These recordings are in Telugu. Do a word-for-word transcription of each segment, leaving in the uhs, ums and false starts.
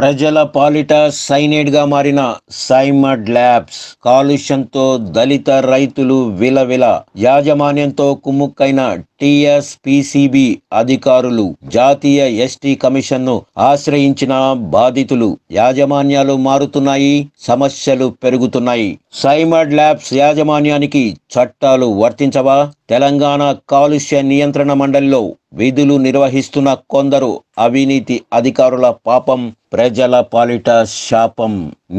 ప్రజల పాలిట సైనైడ్ గా మారిన సైమెడ్ ల్యాబ్స్ కాలుష్యంతో దళిత రైతులు విలవిల. యాజమాన్యంతో కుమ్ముక్కైన టీఎస్పీసీబీ అధికారులు జాతీయ ఎస్టీ కమిషన్ను ఆశ్రయించిన బాధితులు. యాజమాన్యాలు మారుతున్నాయి, సమస్యలు పెరుగుతున్నాయి. సైమెడ్ ల్యాబ్స్ యాజమాన్యానికి చట్టాలు వర్తించవా? తెలంగాణ కాలుష్య నియంత్రణ మండలిలో విధులు నిర్వహిస్తున్న కొందరు అవినీతి అధికారుల పాపం ప్రజల పాలిట శాపం.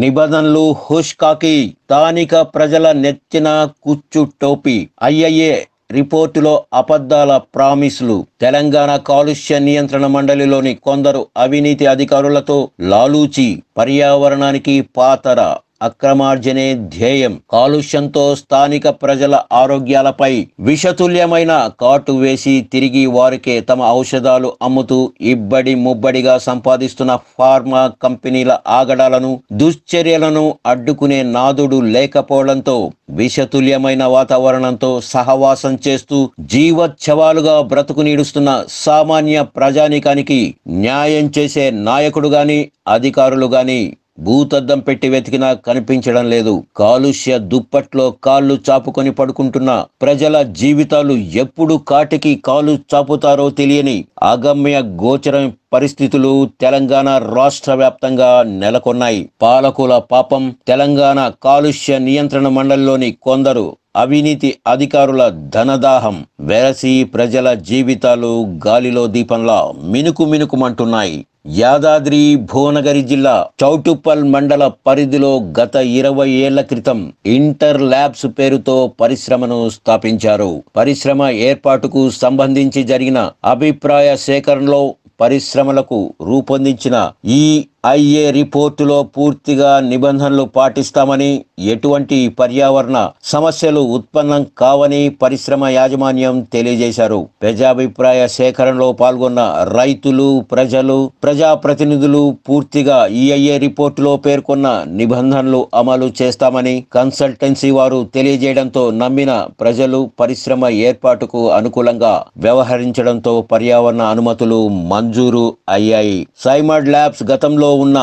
నిబంధనలు హుష్కాకి, స్థానిక ప్రజల నెత్తిన కుచ్చు టోపీ. ఐఐఏ రిపోర్టులో అబద్ధాల ప్రామిస్లు. తెలంగాణ కాలుష్య నియంత్రణ మండలిలోని కొందరు అవినీతి అధికారులతో లాలూచి. పర్యావరణానికి పాతర, అక్రమార్జనే ధ్యేయం. కాలుష్యంతో స్థానిక ప్రజల ఆరోగ్యాలపై విషతుల్యమైన కాటు వేసి తిరిగి వారికే తమ ఔషధాలు అమ్ముతూ ఇబ్బడి ముబ్బడిగా సంపాదిస్తున్న ఫార్మా కంపెనీల ఆగడాలను, దుశ్చర్యలను అడ్డుకునే నాదుడు లేకపోవడంతో విషతుల్యమైన వాతావరణంతో సహవాసం చేస్తూ జీవోత్సవాలుగా బ్రతుకునీడుస్తున్న సామాన్య ప్రజానీకానికి న్యాయం చేసే నాయకుడు గాని అధికారులు గాని భూతద్దం పెట్టి వెతికినా కనిపించడం లేదు. కాలుష్య దుప్పట్లో కాళ్ళు చాపుకొని పడుకుంటున్న ప్రజల జీవితాలు ఎప్పుడు కాటికి కాలు చాపుతారో తెలియని అగమ్య గోచరం పరిస్థితులు తెలంగాణ రాష్ట్ర వ్యాప్తంగా నెలకొన్నాయి. పాలకుల పాపం. తెలంగాణ కాలుష్య నియంత్రణ మండలిలోని కొందరు అవినీతి అధికారుల ధనదాహం వెరసి ప్రజల జీవితాలు గాలిలో దీపంలా మినుకు మినుకుమంటున్నాయి. యాదాద్రి భువనగిరి జిల్లా చౌటుప్పల్ మండల పరిధిలో గత ఇరవై ఏళ్ల క్రితం ఇంటర్ ల్యాబ్స్ పేరుతో పరిశ్రమను స్థాపించారు. పరిశ్రమ ఏర్పాటుకు సంబంధించి జరిగిన అభిప్రాయ సేకరణలో పరిశ్రమలకు రూపొందించిన ఈ ఐఏ రిపోర్టులో పూర్తిగా నిబంధనలు పాటిస్తామని, ఎటువంటి పర్యావరణ సమస్యలు ఉత్పన్నం కావని పరిశ్రమ యాజమాన్యం తెలియజేశారు. ప్రజాభిప్రాయ సేకరణలో పాల్గొన్న రైతులు, ప్రజలు, ప్రజాప్రతినిధులు పూర్తిగా ఈ ఐఏ రిపోర్టులో పేర్కొన్న నిబంధనలు అమలు చేస్తామని కన్సల్టెన్సీ వారు తెలియజేయడంతో నమ్మిన ప్రజలు పరిశ్రమ ఏర్పాటుకు అనుకూలంగా వ్యవహరించడంతో పర్యావరణ అనుమతులు మంజూరు అయ్యాయి. సైమెడ్ ల్యాబ్స్ గతంలో ఉన్న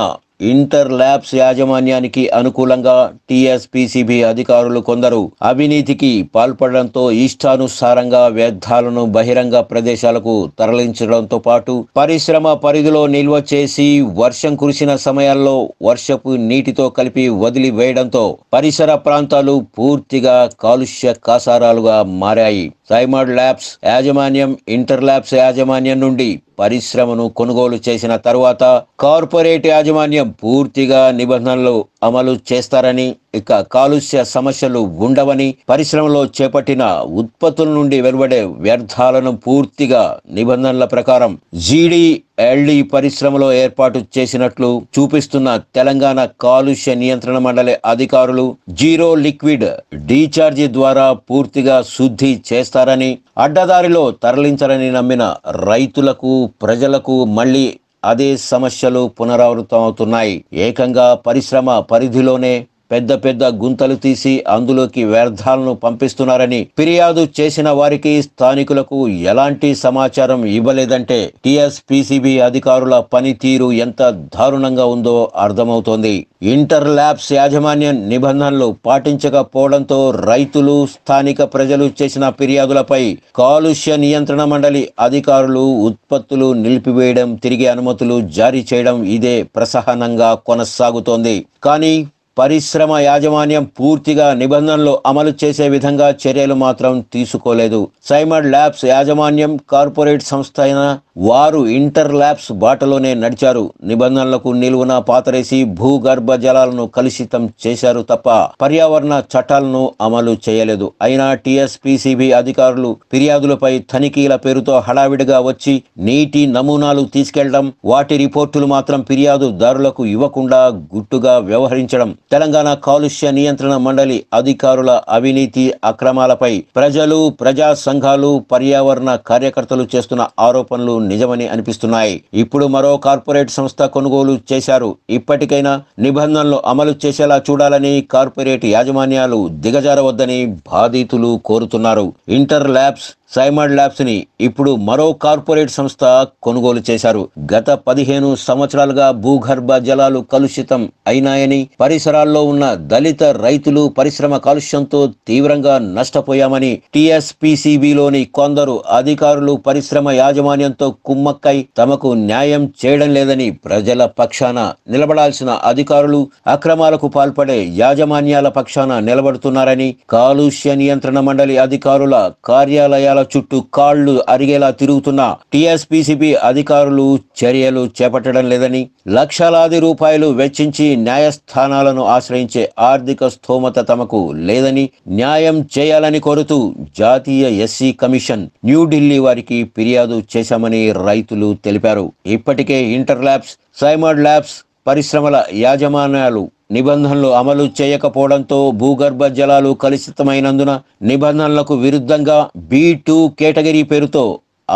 ఇంటర్ ల్యాబ్స్ యాజమాన్యానికి అనుకూలంగా టీఎస్పీసీబీ అధికారులు కొందరు అవినీతికి పాల్పడడంతో ఇష్టానుసారంగా వ్యర్థాలను బహిరంగ ప్రదేశాలకు తరలించడంతో పాటు పరిశ్రమ పరిధిలో నిల్వ చేసి వర్షం కురిసిన సమయాల్లో వర్షపు నీటితో కలిపి వదిలివేయడంతో పరిసర ప్రాంతాలు పూర్తిగా కాలుష్య కాసారాలుగా మారాయి. సైమెడ్ ల్యాబ్స్ యాజమాన్యం ఇంటర్ ల్యాబ్స్ యాజమాన్యం నుండి పరిశ్రమను కొనుగోలు చేసిన తర్వాత కార్పొరేట్ యాజమాన్యం పూర్తిగా నిబంధనలు అమలు చేస్తారని, ఇక కాలుష్య సమస్యలు ఉండవని, పరిశ్రమలో చేపట్టిన ఉత్పత్తుల నుండి వెలువడే వ్యర్థాలను పూర్తిగా నిబంధనల ప్రకారం జీడి ఎల్డి పరిశ్రమలో ఏర్పాటు చేసినట్లు చూపిస్తున్న తెలంగాణ కాలుష్య నియంత్రణ మండలి అధికారులు జీరో లిక్విడ్ డిచార్జ్ ద్వారా పూర్తిగా శుద్ధి చేస్తారని, అడ్డదారిలో తరలించారని నమ్మిన రైతులకు, ప్రజలకు మళ్లీ అదే సమస్యలు పునరావృతమవుతున్నాయి. ఏకంగా పరిశ్రమ పరిధిలోనే పెద్ద పెద్ద గుంతలు తీసి అందులోకి వ్యర్థాలను పంపిస్తున్నారని ఫిర్యాదు చేసిన వారికి, స్థానికులకు ఎలాంటి సమాచారం ఇవ్వలేదంటే టీఎస్పీసీబీ అధికారుల పనితీరు ఎంత దారుణంగా ఉందో అర్థమవుతోంది. ఇంటర్ ల్యాబ్స్ యాజమాన్యం నిబంధనలు పాటించకపోవడంతో రైతులు, స్థానిక ప్రజలు చేసిన ఫిర్యాదులపై కాలుష్య నియంత్రణ మండలి అధికారులు ఉత్పత్తులు నిలిపివేయడం, తిరిగి అనుమతులు జారీ చేయడం ఇదే ప్రసహనంగా కొనసాగుతోంది. కానీ పరిశ్రమ యాజమాన్యం పూర్తిగా నిబంధనలు అమలు చేసే విధంగా చర్యలు మాత్రం తీసుకోలేదు. సైమెడ్ ల్యాబ్స్ యాజమాన్యం కార్పొరేట్ సంస్థ అయిన వారు ఇంటర్ ల్యాబ్స్ బాటలోనే నడిచారు. నిబంధనలకు నిలువున పాతరేసి భూగర్భ జలాలను కలుషితం చేశారు తప్ప పర్యావరణ చట్టాలను అమలు చేయలేదు. అయినా టీఎస్పీసీబీ అధికారులు ఫిర్యాదులపై తనిఖీల పేరుతో హడావిడిగా వచ్చి నీటి నమూనాలు తీసుకెళ్లడం, వాటి రిపోర్టులు మాత్రం ఫిర్యాదుదారులకు ఇవ్వకుండా గుట్టుగా వ్యవహరించడం తెలంగాణ కాలుష్య నియంత్రణ మండలి అధికారుల అవినీతి అక్రమాలపై ప్రజలు, ప్రజా సంఘాలు, పర్యావరణ కార్యకర్తలు చేస్తున్న ఆరోపణలు నిజమని అనిపిస్తున్నాయి. ఇప్పుడు మరో కార్పొరేట్ సంస్థ కొనుగోలు చేశారు. ఇప్పటికైనా నిబంధనలు అమలు చేసేలా చూడాలని కార్పొరేట్ యాజమాన్యాలు దిగజారవద్దని బాధితులు కోరుతున్నారు. ఇంటర్ ల్యాబ్స్ సైమడ్ ల్యాబ్స్ ని ఇప్పుడు మరో కార్పొరేట్ సంస్థ కొనుగోలు చేశారు. గత పదిహేను సంవత్సరాలుగా భూగర్భ జలాలు కలుషితం అయినాయని, పరిసరాల్లో ఉన్న దళిత రైతులు పరిశ్రమ కాలుష్యంతో తీవ్రంగా నష్టపోయామని టీఎస్పీసీబీలోని కొందరు అధికారులు పరిశ్రమ యాజమాన్యంతో కుమ్మక్కై తమకు న్యాయం చేయడం లేదని ప్రజల పక్షాన నిలబడాల్సిన అధికారులు అక్రమాలకు పాల్పడే యాజమాన్యాల పక్షాన నిలబడుతున్నారని కాలుష్య నియంత్రణ మండలి అధికారుల కార్యాలయాల చుట్టూ కాళ్లు అరిగేలా తిరుగుతున్న టీఎస్పీసీబీ అధికారులు చర్యలు చేపట్టడం లేదని, లక్షలాది రూపాయలు వెచ్చించి న్యాయస్థానాలను ఆశ్రయించే ఆర్థిక స్థోమత తమకు లేదని న్యాయం చేయాలని కోరుతూ జాతీయ ఎస్సీ కమిషన్ న్యూఢిల్లీ వారికి ఫిర్యాదు చేశామని రైతులు తెలిపారు. ఇప్పటికే ఇంటర్ ల్యాబ్స్, సైమడ్ ల్యాబ్స్ పరిశ్రమల యాజమాన్యాలు నిబంధనలు అమలు చేయకపోవడంతో భూగర్భ జలాలు కలుషితమైనందున నిబంధనలకు విరుద్ధంగా బీ టూ కేటగిరీ పేరుతో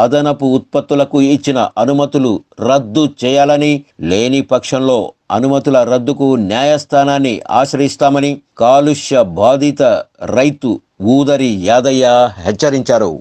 అదనపు ఉత్పత్తులకు ఇచ్చిన అనుమతులు రద్దు చేయాలని, లేని పక్షంలో అనుమతుల రద్దుకు న్యాయస్థానాన్ని ఆశ్రయిస్తామని కాలుష్య బాధిత రైతు ఊదరి యాదయ్య హెచ్చరించారు.